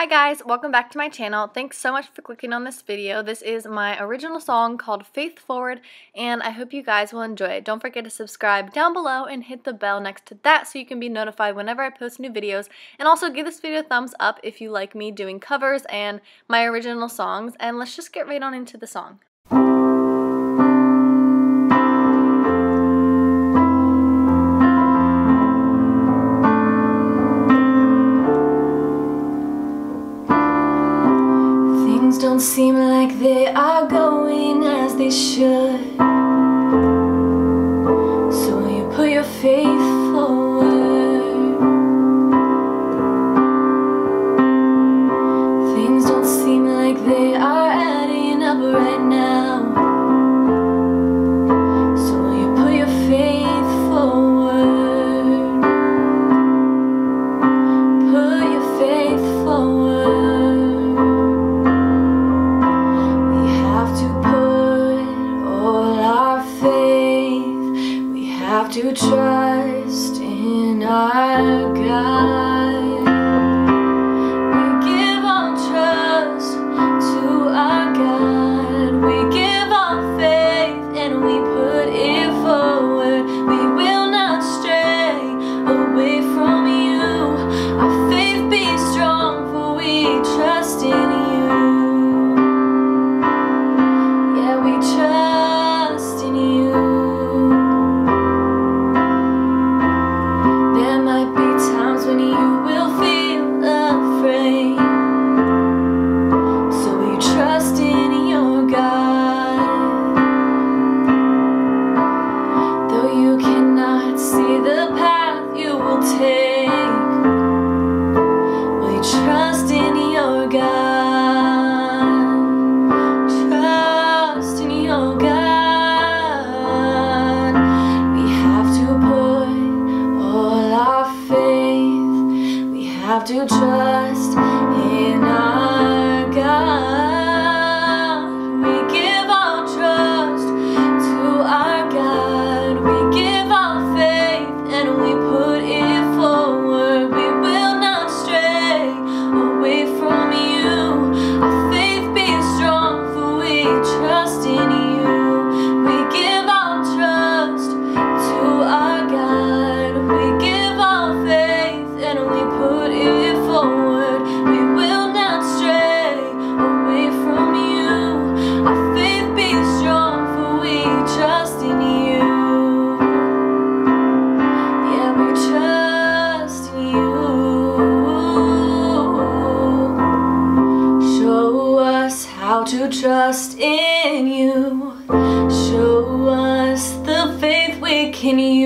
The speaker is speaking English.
Hi guys, welcome back to my channel. Thanks so much for clicking on this video. This is my original song called Faith Forward, and I hope you guys will enjoy it. Don't forget to subscribe down below and hit the bell next to that so you can be notified whenever I post new videos. And also give this video a thumbs up if you like me doing covers and my original songs. And let's just get right on into the song. Don't seem like they are going as they should, so you put your faith forward. Things don't seem like they are adding up right now, so you put your faith forward. Put your faith forward. To trust in our God, we give our trust to our God. We give our faith and we put it forward. We will not stray away from you. Our faith be strong, for we trust in you. Yeah, we trust in you. To trust in our God, we give our trust to our God. We give our faith and we put it forward. We will not stray away from you. Our faith be strong, for we trust in you. We give our trust to our God. We give our faith and we put it forward. We will not stray away from you. Our faith be strong, for we trust in you. Yeah, we trust in you. Show us how to trust in you. Show us the faith we can use.